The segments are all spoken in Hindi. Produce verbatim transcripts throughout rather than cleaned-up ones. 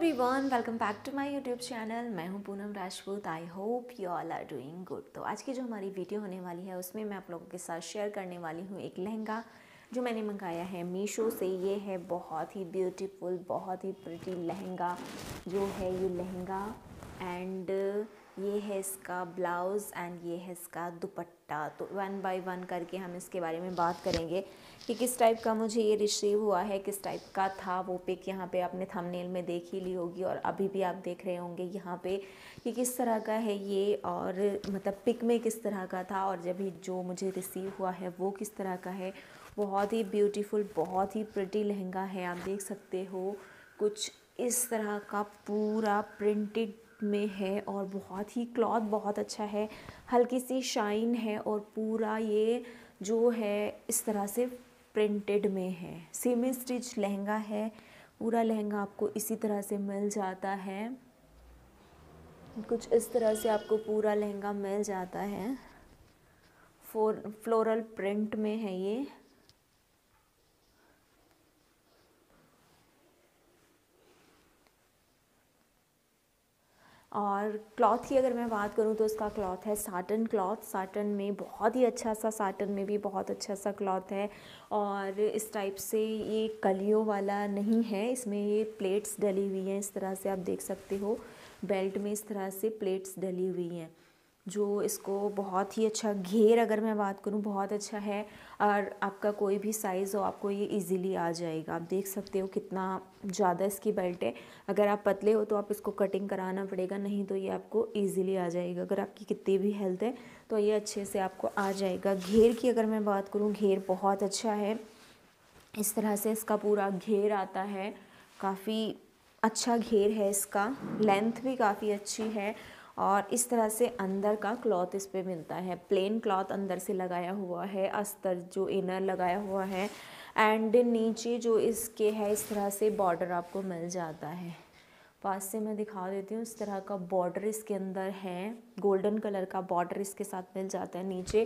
Everyone, welcome back to my YouTube channel. मैं हूं Poonam Rajput. I hope you all are doing good. तो आज की जो हमारी वीडियो होने वाली है उसमें मैं आप लोगों के साथ शेयर करने वाली हूं एक लहंगा जो मैंने मंगाया है मीशो से। ये है बहुत ही ब्यूटीफुल, बहुत ही प्रिटी लहंगा जो है ये लहंगा, एंड ये है इसका ब्लाउज़ एंड ये है इसका दुपट्टा। तो वन बाय वन करके हम इसके बारे में बात करेंगे कि किस टाइप का मुझे ये रिसीव हुआ है, किस टाइप का था। वो पिक यहाँ पे आपने थंबनेल में देख ही ली होगी और अभी भी आप देख रहे होंगे यहाँ पे कि किस तरह का है ये, और मतलब पिक में किस तरह का था और जब भी जो मुझे रिसीव हुआ है वो किस तरह का है। बहुत ही ब्यूटीफुल, बहुत ही प्रिटी लहंगा है। आप देख सकते हो कुछ इस तरह का पूरा प्रिंटेड में है और बहुत ही क्लॉथ बहुत अच्छा है, हल्की सी शाइन है और पूरा ये जो है इस तरह से प्रिंटेड में है। सेमी स्टिच लहंगा है। पूरा लहंगा आपको इसी तरह से मिल जाता है, कुछ इस तरह से आपको पूरा लहंगा मिल जाता है। फोर फ्लोरल प्रिंट में है ये। और क्लॉथ की अगर मैं बात करूं तो इसका क्लॉथ है साटन क्लॉथ। साटन में बहुत ही अच्छा सा, साटन में भी बहुत अच्छा सा क्लॉथ है। और इस टाइप से ये कलियों वाला नहीं है, इसमें ये प्लेट्स डली हुई हैं। इस तरह से आप देख सकते हो बेल्ट में इस तरह से प्लेट्स डली हुई हैं जो इसको बहुत ही अच्छा घेर, अगर मैं बात करूं, बहुत अच्छा है। और आपका कोई भी साइज़ हो आपको ये इजीली आ जाएगा। आप देख सकते हो कितना ज़्यादा इसकी बेल्ट है। अगर आप पतले हो तो आप इसको कटिंग कराना पड़ेगा, नहीं तो ये आपको इजीली आ जाएगा। अगर आपकी कितनी भी हेल्थ है तो ये अच्छे से आपको आ जाएगा। घेर की अगर मैं बात करूँ, घेर बहुत अच्छा है। इस तरह से इसका पूरा घेर आता है, काफ़ी अच्छा घेर है इसका। लेंथ भी काफ़ी अच्छी है और इस तरह से अंदर का क्लॉथ इस पे मिलता है। प्लेन क्लॉथ अंदर से लगाया हुआ है, अस्तर जो इनर लगाया हुआ है, एंड नीचे जो इसके है इस तरह से बॉर्डर आपको मिल जाता है। पास से मैं दिखा देती हूँ। इस तरह का बॉर्डर इसके अंदर है, गोल्डन कलर का बॉर्डर इसके साथ मिल जाता है नीचे।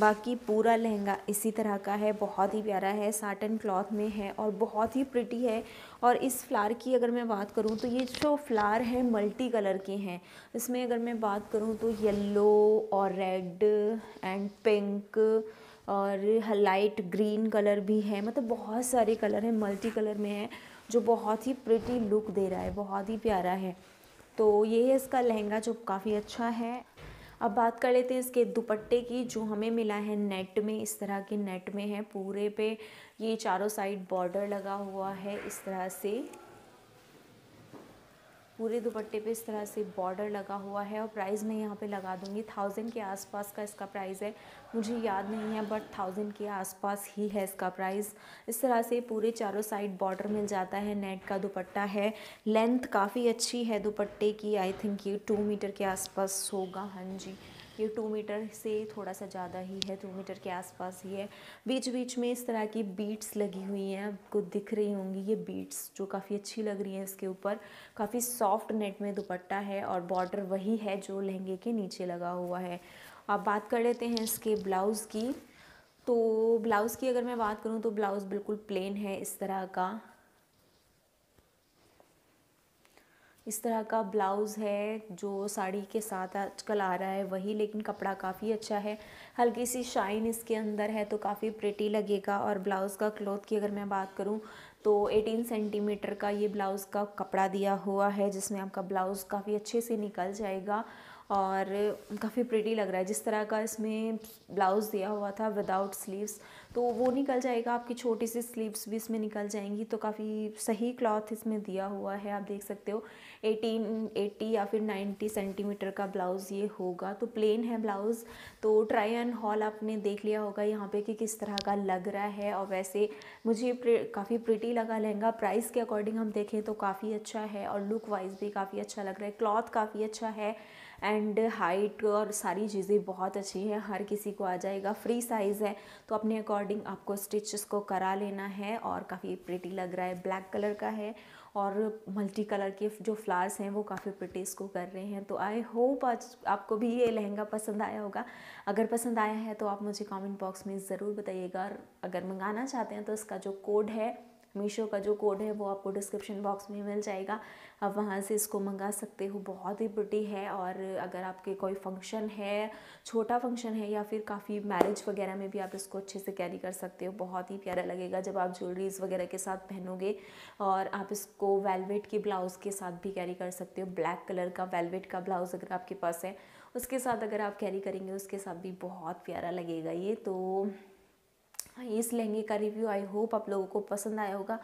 बाकी पूरा लहंगा इसी तरह का है, बहुत ही प्यारा है, साटन क्लॉथ में है और बहुत ही प्रिटी है। और इस फ्लावर की अगर मैं बात करूँ तो ये जो फ्लावर है मल्टी कलर के हैं। इसमें अगर मैं बात करूँ तो येलो और रेड एंड पिंक और लाइट ग्रीन कलर भी है, मतलब बहुत सारे कलर हैं, मल्टी कलर में है जो बहुत ही प्रिटी लुक दे रहा है, बहुत ही प्यारा है। तो ये है इसका लहंगा जो काफ़ी अच्छा है। अब बात कर लेते हैं इसके दुपट्टे की, जो हमें मिला है नेट में। इस तरह के नेट में है, पूरे पे ये चारों साइड बॉर्डर लगा हुआ है। इस तरह से पूरे दुपट्टे पे इस तरह से बॉर्डर लगा हुआ है। और प्राइस मैं यहाँ पे लगा दूँगी, थाउजेंड के आसपास का इसका प्राइस है। मुझे याद नहीं है बट थाउजेंड के आसपास ही है इसका प्राइस। इस तरह से पूरे चारों साइड बॉर्डर मिल जाता है, नेट का दुपट्टा है। लेंथ काफ़ी अच्छी है दुपट्टे की। आई थिंक ये टू मीटर के आसपास होगा। हाँ जी, ये टू मीटर से थोड़ा सा ज़्यादा ही है, टू मीटर के आसपास ही है। बीच बीच में इस तरह की बीट्स लगी हुई हैं, आपको दिख रही होंगी ये बीट्स जो काफ़ी अच्छी लग रही हैं इसके ऊपर। काफ़ी सॉफ्ट नेट में दुपट्टा है और बॉर्डर वही है जो लहंगे के नीचे लगा हुआ है। अब बात कर लेते हैं इसके ब्लाउज़ की। तो ब्लाउज़ की अगर मैं बात करूँ तो ब्लाउज़ बिल्कुल प्लेन है। इस तरह का इस तरह का ब्लाउज़ है जो साड़ी के साथ आजकल आ रहा है वही, लेकिन कपड़ा काफ़ी अच्छा है, हल्की सी शाइन इसके अंदर है तो काफ़ी प्रिटी लगेगा। और ब्लाउज़ का क्लॉथ की अगर मैं बात करूं तो अठारह सेंटीमीटर का ये ब्लाउज़ का कपड़ा दिया हुआ है, जिसमें आपका ब्लाउज़ काफ़ी अच्छे से निकल जाएगा और काफ़ी प्रिटी लग रहा है। जिस तरह का इसमें ब्लाउज़ दिया हुआ था विदाउट स्लीव्स, तो वो निकल जाएगा, आपकी छोटी सी स्लीव्स भी इसमें निकल जाएंगी। तो काफ़ी सही क्लॉथ इसमें दिया हुआ है। आप देख सकते हो अठारह, अस्सी या फिर नब्बे सेंटीमीटर का ब्लाउज़ ये होगा। तो प्लेन है ब्लाउज़। तो ट्राई एंड हॉल आपने देख लिया होगा यहाँ पे कि किस तरह का लग रहा है। और वैसे मुझे काफ़ी प्रिटी लगा लहंगा। प्राइस के अकॉर्डिंग हम देखें तो काफ़ी अच्छा है और लुक वाइज भी काफ़ी अच्छा लग रहा है। क्लॉथ काफ़ी अच्छा है एंड हाइट और सारी चीज़ें बहुत अच्छी हैं, हर किसी को आ जाएगा। फ्री साइज़ है तो अपने अकॉर्डिंग आपको स्टिच इसको करा लेना है। और काफ़ी प्रिटी लग रहा है, ब्लैक कलर का है और मल्टी कलर के जो फ्लावर्स हैं वो काफ़ी प्रिटी इसको कर रहे हैं। तो आई होप आज आपको भी ये लहंगा पसंद आया होगा। अगर पसंद आया है तो आप मुझे कमेंट बॉक्स में ज़रूर बताइएगा। और अगर मंगाना चाहते हैं तो इसका जो कोड है मीशो का जो कोड है वो आपको डिस्क्रिप्शन बॉक्स में मिल जाएगा, आप वहाँ से इसको मंगा सकते हो। बहुत ही प्रिटी है, और अगर आपके कोई फंक्शन है, छोटा फंक्शन है या फिर काफ़ी मैरिज वगैरह में भी आप इसको अच्छे से कैरी कर सकते हो। बहुत ही प्यारा लगेगा जब आप ज्वेलरीज वगैरह के साथ पहनोगे, और आप इसको वेलवेट के ब्लाउज़ के साथ भी कैरी कर सकते हो। ब्लैक कलर का वेलवेट का ब्लाउज़ अगर आपके पास है उसके साथ अगर आप कैरी करेंगे उसके साथ भी बहुत प्यारा लगेगा ये। तो इस लहंगे का रिव्यू आई होप आप लोगों को पसंद आया होगा,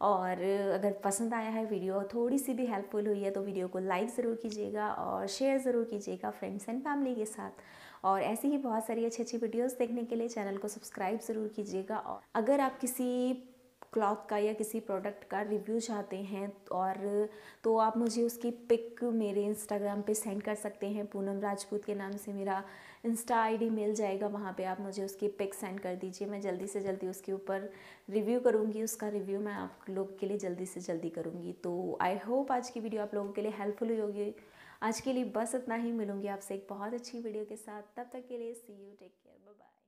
और अगर पसंद आया है वीडियो, थोड़ी सी भी हेल्पफुल हुई है तो वीडियो को लाइक ज़रूर कीजिएगा और शेयर ज़रूर कीजिएगा फ्रेंड्स एंड फैमिली के साथ। और ऐसी ही बहुत सारी अच्छी अच्छी वीडियोस देखने के लिए चैनल को सब्सक्राइब ज़रूर कीजिएगा। और अगर आप किसी क्लॉथ का या किसी प्रोडक्ट का रिव्यू चाहते हैं और तो आप मुझे उसकी पिक मेरे इंस्टाग्राम पे सेंड कर सकते हैं। पूनम राजपूत के नाम से मेरा इंस्टा आईडी मिल जाएगा, वहाँ पे आप मुझे उसकी पिक सेंड कर दीजिए। मैं जल्दी से जल्दी उसके ऊपर रिव्यू करूँगी, उसका रिव्यू मैं आप लोग के लिए जल्दी से जल्दी करूँगी। तो आई होप आज की वीडियो आप लोगों के लिए हेल्पफुल हुई होगी। आज के लिए बस इतना ही, मिलूँगी आपसे एक बहुत अच्छी वीडियो के साथ, तब तक के लिए see you, take care, bye bye.